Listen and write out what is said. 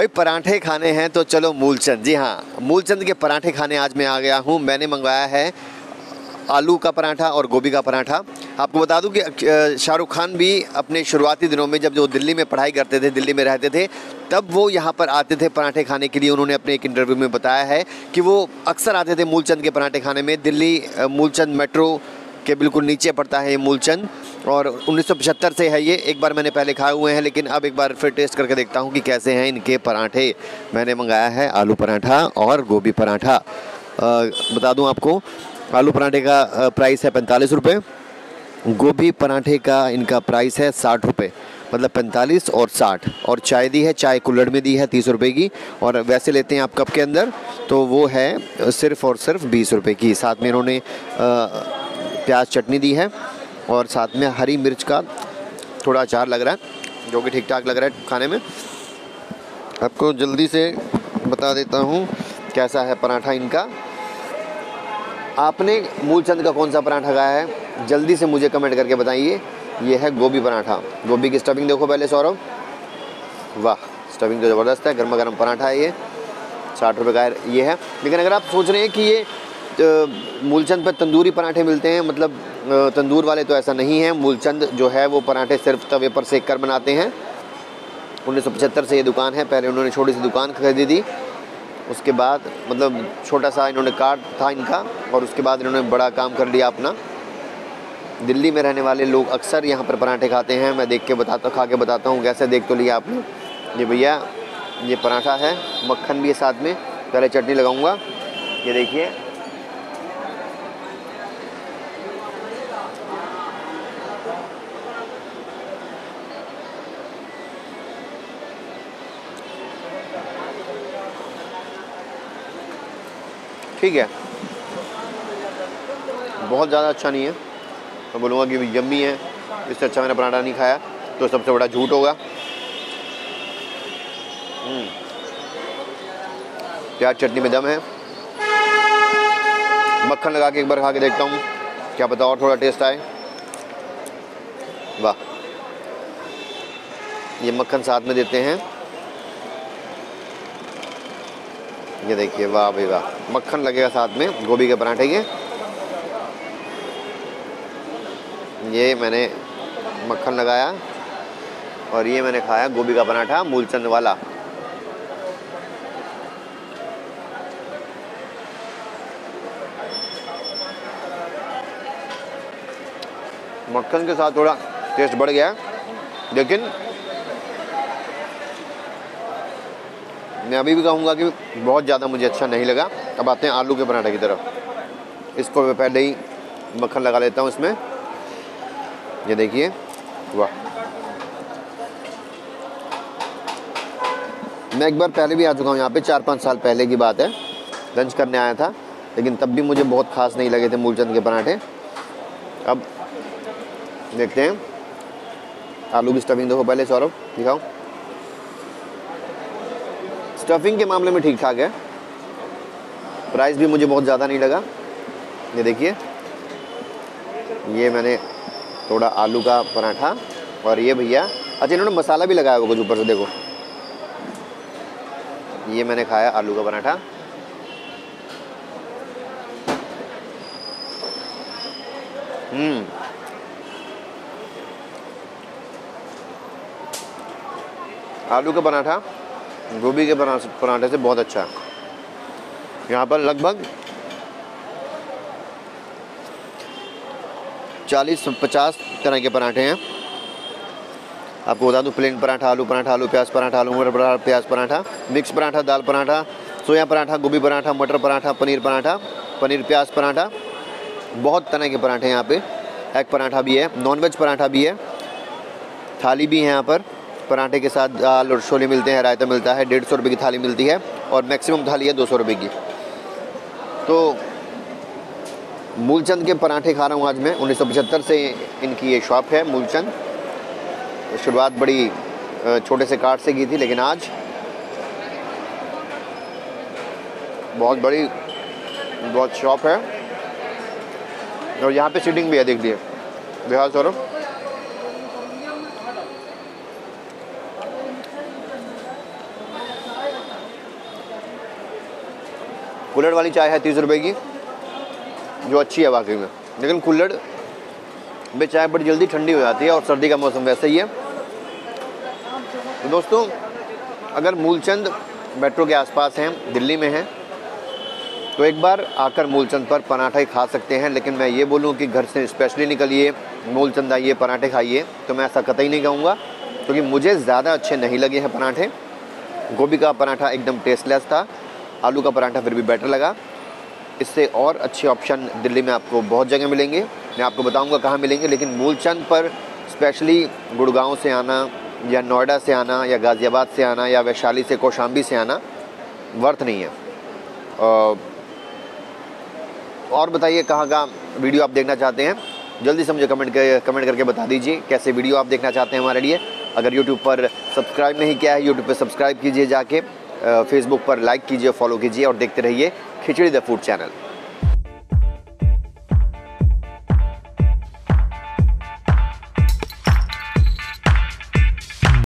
भाई पराठे खाने हैं तो चलो मूलचंद। जी हाँ, मूलचंद के पराठे खाने आज मैं आ गया हूँ। मैंने मंगवाया है आलू का पराठा और गोभी का पराठा। आपको बता दूं कि शाहरुख खान भी अपने शुरुआती दिनों में जब वो दिल्ली में पढ़ाई करते थे, दिल्ली में रहते थे, तब वो यहाँ पर आते थे पराठे खाने के लिए। उन्होंने अपने एक इंटरव्यू में बताया है कि वो अक्सर आते थे मूलचंद के पराठे खाने में। दिल्ली मूलचंद मेट्रो के बिल्कुल नीचे पड़ता है ये मूलचंद, और 1975 से है ये। एक बार मैंने पहले खाए हुए हैं, लेकिन अब एक बार फिर टेस्ट करके देखता हूँ कि कैसे हैं इनके पराठे। मैंने मंगाया है आलू पराठा और गोभी पराठा। बता दूँ आपको, आलू पराठे का प्राइस है 45 रुपये, गोभी पराठे का इनका प्राइस है 60 रुपये, मतलब 45 और 60। और चाय दी है, चाय कुल्हड़ में दी है 30 रुपये की, और वैसे लेते हैं आप कप के अंदर तो वो है सिर्फ़ और सिर्फ 20 रुपये की। साथ में इन्होंने प्याज चटनी दी है और साथ में हरी मिर्च का थोड़ा अचार लग रहा है, जो कि ठीक ठाक लग रहा है खाने में। आपको जल्दी से बता देता हूँ कैसा है पराठा इनका। आपने मूलचंद का कौन सा पराठा खाया है, जल्दी से मुझे कमेंट करके बताइए। ये है गोभी पराठा। गोभी की स्टफिंग देखो पहले सौरभ, वाह स्टफिंग तो ज़बरदस्त है। गर्मा गर्म पराठा है ये, 60 रुपये का ये है। लेकिन अगर आप सोच रहे हैं कि ये मूलचंद पर तंदूरी पराठे मिलते हैं, मतलब तंदूर वाले, तो ऐसा नहीं है। मूलचंद जो है वो पराठे सिर्फ तवे पर सेक कर बनाते हैं। 1975 से ये दुकान है। पहले उन्होंने छोटी सी दुकान खरीदी थी, उसके बाद मतलब छोटा सा इन्होंने कार्ड था इनका, और उसके बाद इन्होंने बड़ा काम कर लिया अपना। दिल्ली में रहने वाले लोग अक्सर यहाँ पर पराठे खाते हैं। मैं देख के बताता, खा के बताता हूँ कैसे। देख तो लिया आपने, ये भैया ये पराठा है, मक्खन भी है साथ में। पहले चटनी लगाऊँगा, ये देखिए। ठीक है, बहुत ज़्यादा अच्छा नहीं है। मैं बोलूँगा कि यम्मी है, इससे अच्छा मैंने पराठा नहीं खाया तो सबसे बड़ा झूठ होगा। प्याज चटनी में दम है। मक्खन लगा के एक बार खा के देखता हूँ, क्या पता और थोड़ा टेस्ट आए। वाह, ये मक्खन साथ में देते हैं, ये देखिए। वाह भाई वाह, मक्खन लगेगा साथ में गोभी के पराठे के। ये मैंने मक्खन लगाया और ये मैंने खाया गोभी का पराठा मूलचंद वाला। मक्खन के साथ थोड़ा टेस्ट बढ़ गया, लेकिन मैं अभी भी कहूँगा कि बहुत ज़्यादा मुझे अच्छा नहीं लगा। अब आते हैं आलू के पराठे की तरफ। इसको मैं पहले ही मक्खन लगा लेता हूँ इसमें, ये देखिए। वाह, मैं एक बार पहले भी आ चुका हूँ यहाँ पे, 4-5 साल पहले की बात है, लंच करने आया था, लेकिन तब भी मुझे बहुत ख़ास नहीं लगे थे मूलचंद के पराठे। अब देखते हैं आलू की स्टफिंग देखो पहले सौरभ, दिखाओ। स्टफिंग के मामले में ठीक ठाक है, प्राइस भी मुझे बहुत ज़्यादा नहीं लगा। ये देखिए, ये मैंने थोड़ा आलू का पराठा, और ये भैया, अच्छा इन्होंने मसाला भी लगाया हुआ कुछ ऊपर से, देखो। ये मैंने खाया आलू का पराठा। आलू का पराठा गोभी के पराठे से बहुत अच्छा है। यहाँ पर लगभग 40-50 तरह के पराठे हैं। आपको बता दूँ, प्लेन पराठा, आलू पराठा, आलू प्याज पराठा, आलू मटर पराठा, प्याज पराठा, मिक्स पराठा, दाल पराठा, सोया पराठा, गोभी पराठा, मटर पराठा, पनीर प्याज पराठा, बहुत तरह के पराठे हैं यहाँ पे। एग पराठा भी है, नॉनवेज पराठा भी है, थाली भी है यहाँ पर। पराठे के साथ दाल और छोले मिलते हैं, रायता मिलता है। 150 रुपये की थाली मिलती है, और मैक्सिमम थाली है 200 रुपये की। तो मूलचंद के पराठे खा रहा हूँ आज मैं। 1975 से इनकी ये शॉप है मूलचंद। शुरुआत बड़ी छोटे से कार्ट से की थी, लेकिन आज बहुत बड़ी बहुत शॉप है। और यहाँ पे सीटिंग भी है, देख लिए बिहार सौरभ। कुल्हड़ वाली चाय है 30 रुपये की, जो अच्छी है वाकई में, लेकिन कुल्हड़ में चाय बड़ी जल्दी ठंडी हो जाती है और सर्दी का मौसम वैसे ही है। तो दोस्तों अगर मूलचंद मेट्रो के आसपास हैं, दिल्ली में हैं, तो एक बार आकर मूलचंद पर पराठा ही खा सकते हैं। लेकिन मैं ये बोलूँ कि घर से स्पेशली निकलिए, मूलचंद आइए, पराठे खाइए, तो मैं ऐसा कतई नहीं कहूँगा, क्योंकि मुझे ज़्यादा अच्छे नहीं लगे हैं पराठे। गोभी का पराठा एकदम टेस्टलेस था, आलू का पराठा फिर भी बेटर लगा। इससे और अच्छे ऑप्शन दिल्ली में आपको बहुत जगह मिलेंगे, मैं आपको बताऊंगा कहाँ मिलेंगे, लेकिन मूलचंद पर स्पेशली गुड़गांव से आना या नोएडा से आना या गाज़ियाबाद से आना या वैशाली से कौशाम्बी से आना वर्थ नहीं है। और बताइए कहाँ का वीडियो आप देखना चाहते हैं, जल्दी से मुझे कमेंट करके बता दीजिए कैसे वीडियो आप देखना चाहते हैं हमारे लिए। अगर यूट्यूब पर सब्सक्राइब नहीं किया है, यूट्यूब पर सब्सक्राइब कीजिए जाके, फेसबुक पर लाइक कीजिए, फॉलो कीजिए और देखते रहिए खिचड़ी द फूड चैनल।